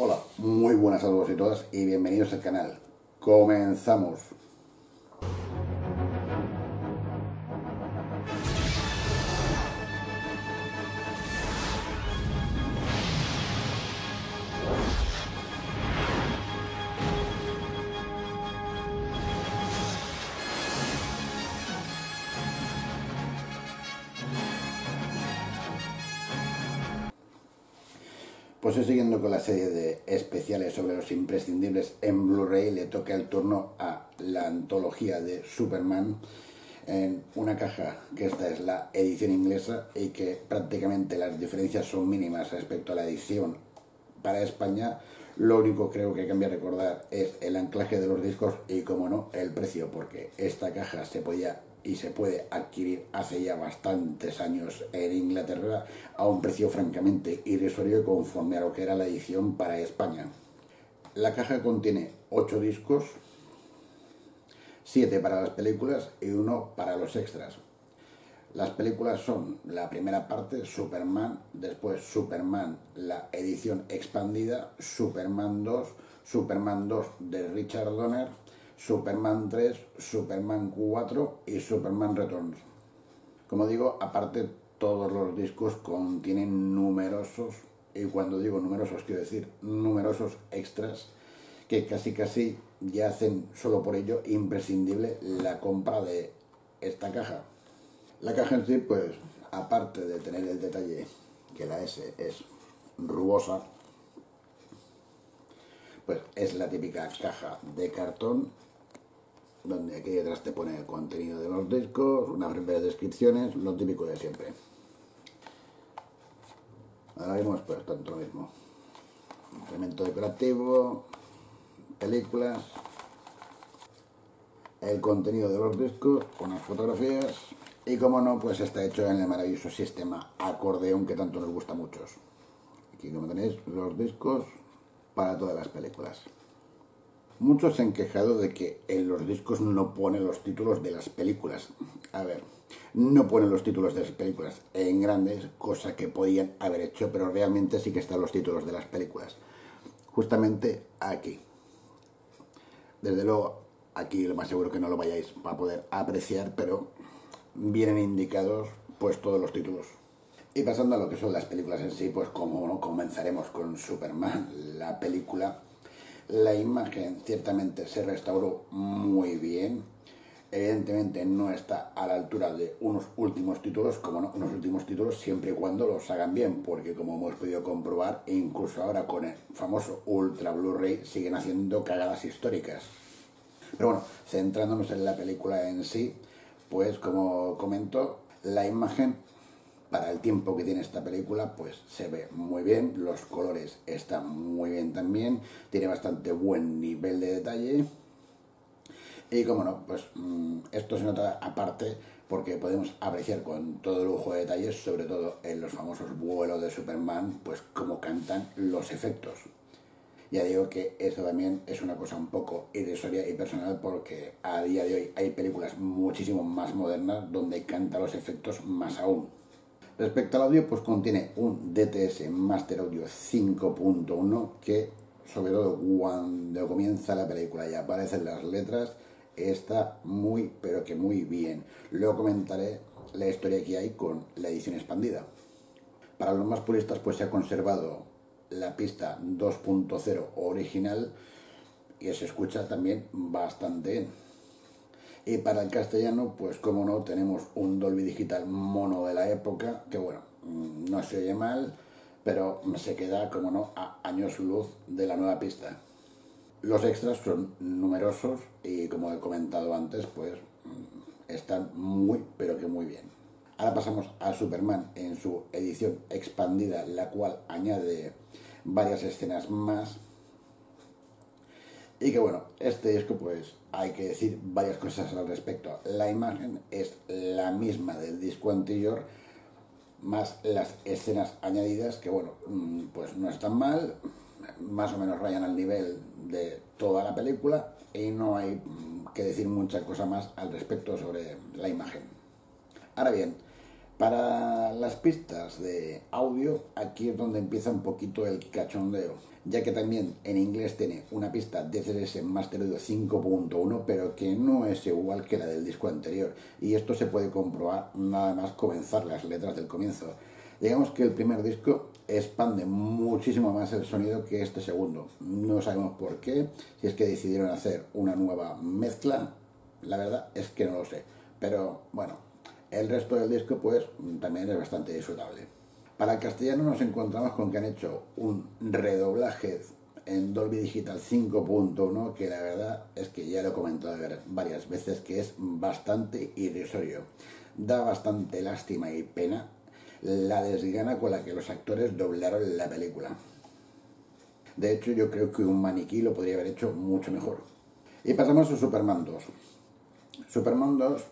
Hola, muy buenas a todos y todas y bienvenidos al canal. Comenzamos. Pues estoy siguiendo con la serie de especiales sobre los imprescindibles en Blu-ray. Le toca el turno a la antología de Superman en una caja que esta es la edición inglesa y que prácticamente las diferencias son mínimas respecto a la edición para España. Lo único creo que cambia a recordar es el anclaje de los discos y, como no, el precio, porque esta caja se podía y se puede adquirir hace ya bastantes años en Inglaterra a un precio francamente irrisorio conforme a lo que era la edición para España. La caja contiene 8 discos, 7 para las películas y 1 para los extras. Las películas son la primera parte, Superman, después Superman, la edición expandida, Superman 2, Superman 2 de Richard Donner, Superman 3, Superman 4 y Superman Returns. Como digo, aparte todos los discos contienen numerosos, y cuando digo numerosos quiero decir numerosos extras, que casi ya hacen solo por ello imprescindible la compra de esta caja. La caja en sí, pues, aparte de tener el detalle que la S es rugosa, pues es la típica caja de cartón, donde aquí detrás te pone el contenido de los discos, unas breves descripciones, lo típico de siempre. Ahora vemos pues tanto lo mismo. Elemento decorativo, películas, el contenido de los discos, unas fotografías y, como no, pues está hecho en el maravilloso sistema acordeón que tanto nos gusta a muchos. Aquí, como tenéis, los discos para todas las películas. Muchos se han quejado de que en los discos no ponen los títulos de las películas. A ver, no ponen los títulos de las películas en grandes, cosa que podían haber hecho, pero realmente sí que están los títulos de las películas. Justamente aquí. Desde luego, aquí lo más seguro que no lo vayáis a poder apreciar, pero vienen indicados pues todos los títulos. Y pasando a lo que son las películas en sí, pues como no, comenzaremos con Superman, la película. La imagen ciertamente se restauró muy bien. Evidentemente no está a la altura de unos últimos títulos, como no, unos últimos títulos siempre y cuando los hagan bien, porque como hemos podido comprobar, incluso ahora con el famoso Ultra Blu-ray siguen haciendo cagadas históricas. Pero bueno, centrándonos en la película en sí, pues como comento, la imagen para el tiempo que tiene esta película, pues se ve muy bien, los colores están muy bien también, tiene bastante buen nivel de detalle. Y como no, pues esto se nota aparte porque podemos apreciar con todo lujo de detalles, sobre todo en los famosos vuelos de Superman, pues cómo cantan los efectos. Ya digo que esto también es una cosa un poco irrisoria y personal, porque a día de hoy hay películas muchísimo más modernas donde canta los efectos más aún. Respecto al audio, pues contiene un DTS Master Audio 5.1 que, sobre todo cuando comienza la película y aparecen las letras, está muy, pero que muy bien. Luego comentaré la historia que hay con la edición expandida. Para los más puristas, pues se ha conservado la pista 2.0 original y se escucha también bastante bien. Y para el castellano, pues como no, tenemos un Dolby Digital mono de la época, que bueno, no se oye mal, pero se queda, como no, a años luz de la nueva pista. Los extras son numerosos y, como he comentado antes, pues están muy, pero que muy bien. Ahora pasamos a Superman en su edición expandida, la cual añade varias escenas más. Y que bueno, este disco pues hay que decir varias cosas al respecto. La imagen es la misma del disco anterior, más las escenas añadidas, que bueno, pues no están mal, más o menos rayan al nivel de toda la película y no hay que decir mucha cosa más al respecto sobre la imagen. Ahora bien, Para las pistas de audio, aquí es donde empieza un poquito el cachondeo, ya que también en inglés tiene una pista DTS Master Audio 5.1, pero que no es igual que la del disco anterior, y esto se puede comprobar nada más comenzar las letras del comienzo. Digamos que el primer disco expande muchísimo más el sonido que este segundo. No sabemos por qué, si es que decidieron hacer una nueva mezcla, la verdad es que no lo sé, pero bueno. El resto del disco pues también es bastante disfrutable. Para el castellano nos encontramos con que han hecho un redoblaje en Dolby Digital 5.1 que la verdad es que ya lo he comentado varias veces que es bastante irrisorio. Da bastante lástima y pena la desgana con la que los actores doblaron la película. De hecho yo creo que un maniquí lo podría haber hecho mucho mejor. Y pasamos a Superman 2. Superman 2,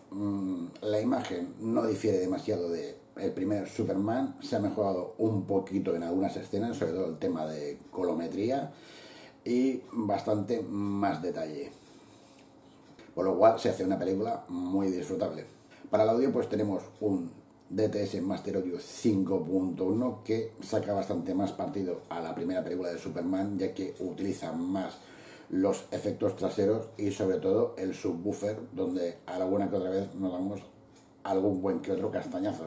la imagen no difiere demasiado del primer Superman, se ha mejorado un poquito en algunas escenas, sobre todo el tema de colometría y bastante más detalle, por lo cual se hace una película muy disfrutable. Para el audio pues tenemos un DTS Master Audio 5.1 que saca bastante más partido a la primera película de Superman, ya que utiliza más los efectos traseros y sobre todo el subwoofer, donde alguna que otra vez nos damos algún buen que otro castañazo.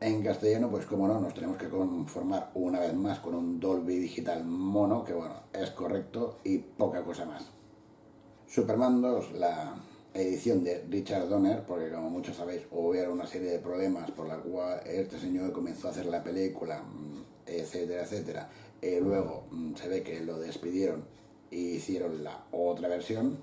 En castellano pues como no nos tenemos que conformar una vez más con un Dolby Digital mono, que bueno, es correcto y poca cosa más. Superman 2, la edición de Richard Donner, porque como muchos sabéis hubo una serie de problemas por la cual este señor comenzó a hacer la película, etcétera, etcétera, y luego se ve que lo despidieron e hicieron la otra versión.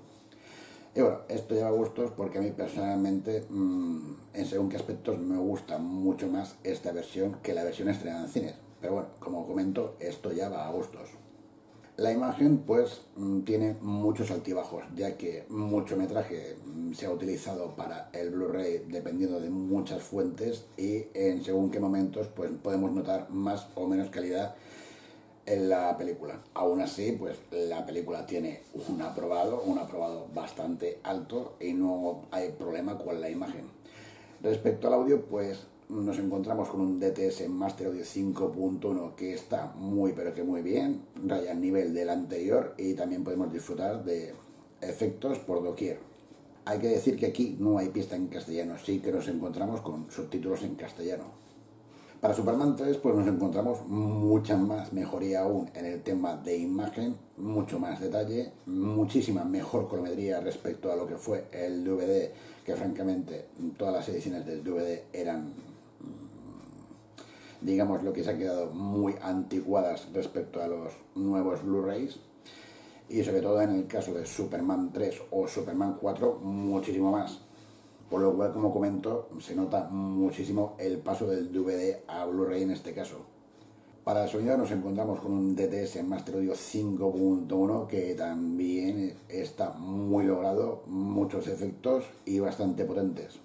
Y bueno, esto lleva gustos, porque a mí personalmente en según qué aspectos me gusta mucho más esta versión que la versión estrenada en cines, pero bueno, como comento, esto ya va a gustos. La imagen pues tiene muchos altibajos, ya que mucho metraje se ha utilizado para el Blu-ray dependiendo de muchas fuentes, y en según qué momentos pues podemos notar más o menos calidad en la película. Aún así pues la película tiene un aprobado bastante alto y no hay problema con la imagen. Respecto al audio pues nos encontramos con un DTS Master Audio 5.1 que está muy pero que muy bien, raya al nivel del anterior, y también podemos disfrutar de efectos por doquier. Hay que decir que aquí no hay pista en castellano, sí que nos encontramos con subtítulos en castellano. Para Superman 3 pues nos encontramos mucha más mejoría aún en el tema de imagen, mucho más detalle, muchísima mejor colorimetría respecto a lo que fue el DVD, que francamente todas las ediciones del DVD eran, digamos, lo que se han quedado muy anticuadas respecto a los nuevos Blu-rays, y sobre todo en el caso de Superman 3 o Superman 4 muchísimo más. Por lo cual, como comento, se nota muchísimo el paso del DVD a Blu-ray en este caso. Para el sonido nos encontramos con un DTS Master Audio 5.1 que también está muy logrado, muchos efectos y bastante potentes.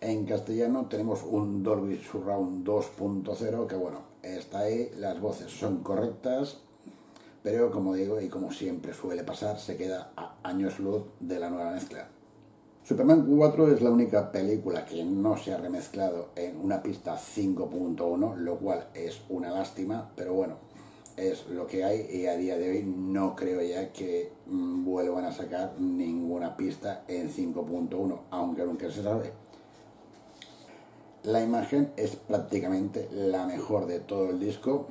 En castellano tenemos un Dolby Surround 2.0 que bueno, está ahí, las voces son correctas, pero como digo y como siempre suele pasar, se queda a años luz de la nueva mezcla. Superman 4 es la única película que no se ha remezclado en una pista 5.1, lo cual es una lástima, pero bueno, es lo que hay, y a día de hoy no creo ya que vuelvan a sacar ninguna pista en 5.1, aunque nunca se sabe. La imagen es prácticamente la mejor de todo el disco,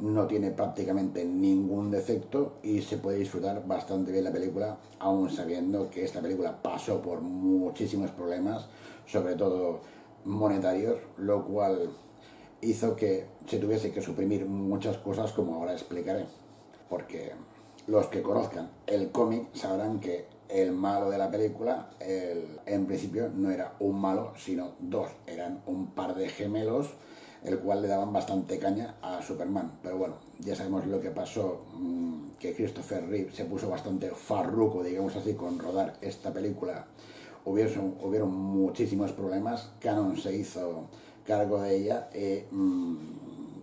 no tiene prácticamente ningún defecto y se puede disfrutar bastante bien la película, aún sabiendo que esta película pasó por muchísimos problemas, sobre todo monetarios, lo cual hizo que se tuviese que suprimir muchas cosas, como ahora explicaré, porque los que conozcan el cómic sabrán que el malo de la película en principio no era un malo, sino dos, eran un par de gemelos, el cual le daban bastante caña a Superman, pero bueno, ya sabemos lo que pasó, que Christopher Reeve se puso bastante farruco, digamos así, con rodar esta película. Hubieron muchísimos problemas, Canon se hizo cargo de ella,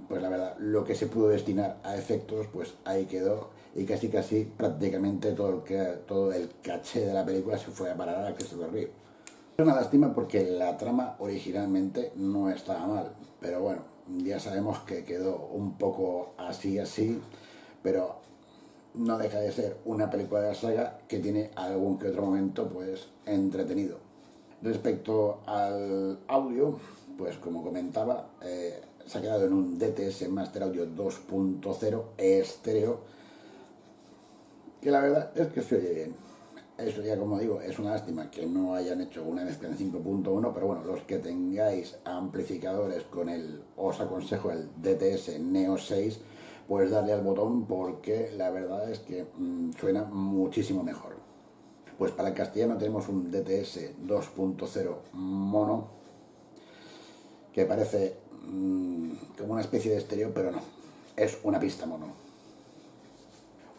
pues la verdad, lo que se pudo destinar a efectos, pues ahí quedó, y casi prácticamente todo el caché de la película se fue a parar a Christopher Reeve. Es una lástima porque la trama originalmente no estaba mal, pero bueno, ya sabemos que quedó un poco así, pero no deja de ser una película de la saga que tiene algún que otro momento pues entretenido. Respecto al audio, pues como comentaba, se ha quedado en un DTS Master Audio 2.0 estéreo, que la verdad es que se oye bien. Eso ya, como digo, es una lástima que no hayan hecho una mezcla en 5.1, pero bueno, los que tengáis amplificadores con el, os aconsejo el DTS Neo 6, pues darle al botón porque la verdad es que suena muchísimo mejor. Pues para el castellano tenemos un DTS 2.0 mono, que parece como una especie de estéreo, pero no, es una pista mono.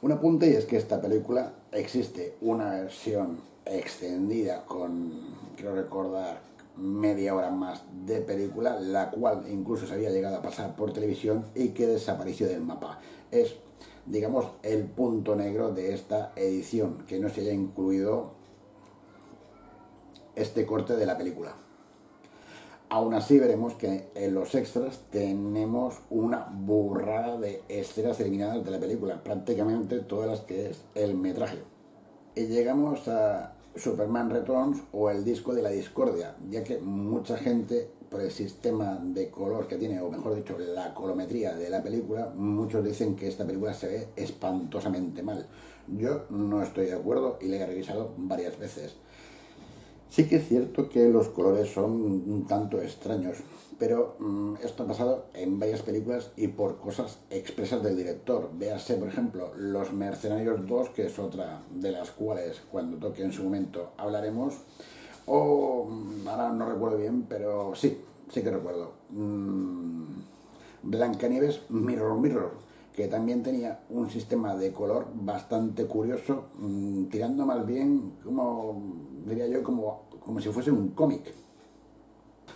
Un apunte, y es que esta película existe una versión extendida con, creo recordar, media hora más de película, la cual incluso se había llegado a pasar por televisión y que desapareció del mapa. Es, digamos, el punto negro de esta edición, que no se haya incluido este corte de la película. Aún así veremos que en los extras tenemos una burrada de escenas eliminadas de la película, prácticamente todas las que es el metraje. Y llegamos a Superman Returns o el disco de la discordia, ya que mucha gente, por el sistema de color que tiene, o mejor dicho, la colometría de la película, muchos dicen que esta película se ve espantosamente mal. Yo no estoy de acuerdo y la he revisado varias veces. Sí que es cierto que los colores son un tanto extraños, pero esto ha pasado en varias películas y por cosas expresas del director. Véase, por ejemplo, Los Mercenarios 2, que es otra de las cuales cuando toque en su momento hablaremos, o ahora no recuerdo bien, pero sí que recuerdo. Blancanieves, Mirror Mirror, que también tenía un sistema de color bastante curioso, tirando más bien, como si fuese un cómic.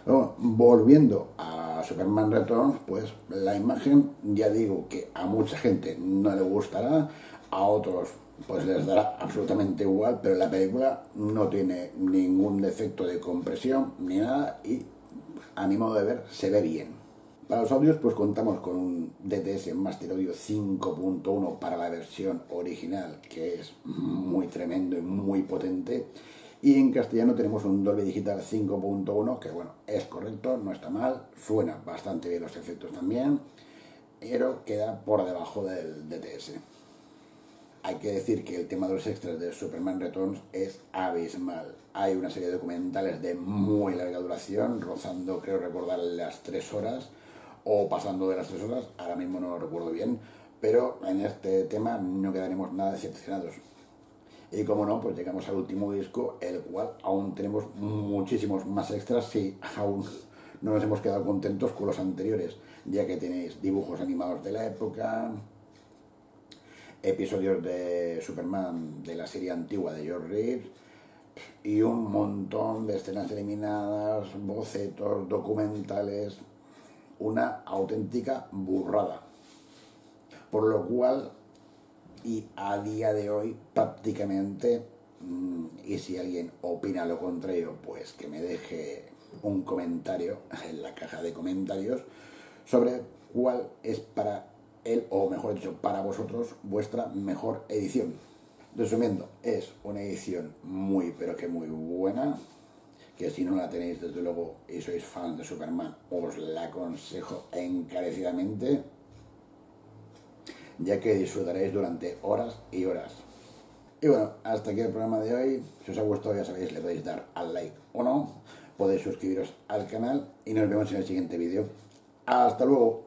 Bueno, volviendo a Superman Returns, pues la imagen, ya digo que a mucha gente no le gustará, a otros pues les dará absolutamente igual, pero la película no tiene ningún defecto de compresión ni nada y a mi modo de ver se ve bien. Para los audios pues contamos con un DTS Master Audio 5.1 para la versión original, que es muy tremendo y muy potente, y en castellano tenemos un Dolby Digital 5.1 que bueno, es correcto, no está mal, suena bastante bien los efectos también, pero queda por debajo del DTS. Hay que decir que el tema de los extras de Superman Returns es abismal. Hay una serie de documentales de muy larga duración, rozando, creo recordar, las 3 horas, o pasando de las 3 horas, ahora mismo no lo recuerdo bien, pero en este tema no quedaremos nada decepcionados. Y como no, pues llegamos al último disco, el cual aún tenemos muchísimos más extras si aún no nos hemos quedado contentos con los anteriores, ya que tenéis dibujos animados de la época, episodios de Superman de la serie antigua de George Reeves, y un montón de escenas eliminadas, bocetos, documentales, una auténtica burrada. Por lo cual, y a día de hoy, prácticamente, y si alguien opina lo contrario, pues que me deje un comentario en la caja de comentarios sobre cuál es para él, o mejor dicho, para vosotros, vuestra mejor edición. Resumiendo, es una edición muy pero que muy buena, que si no la tenéis desde luego y sois fans de Superman, os la aconsejo encarecidamente, ya que disfrutaréis durante horas y horas. Y bueno, hasta aquí el programa de hoy. Si os ha gustado, ya sabéis, le podéis dar al like o no, podéis suscribiros al canal y nos vemos en el siguiente vídeo. ¡Hasta luego!